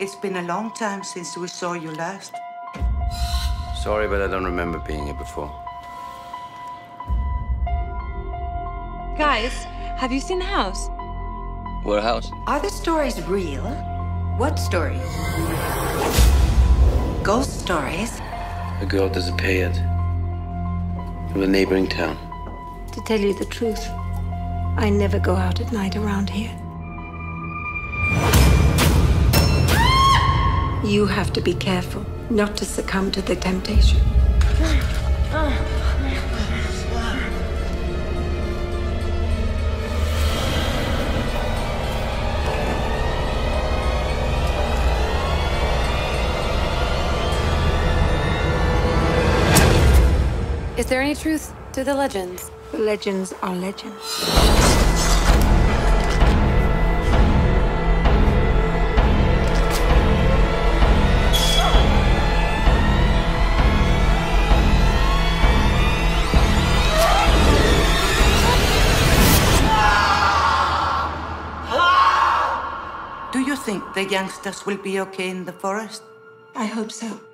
It's been a long time since we saw you last. Sorry, but I don't remember being here before. Guys, have you seen the house? What house? Are the stories real? What stories? Ghost stories? A girl disappeared from a neighboring town. To tell you the truth, I never go out at night around here. You have to be careful not to succumb to the temptation. Is there any truth to the legends? The legends are legends. Do you think the youngsters will be okay in the forest? I hope so.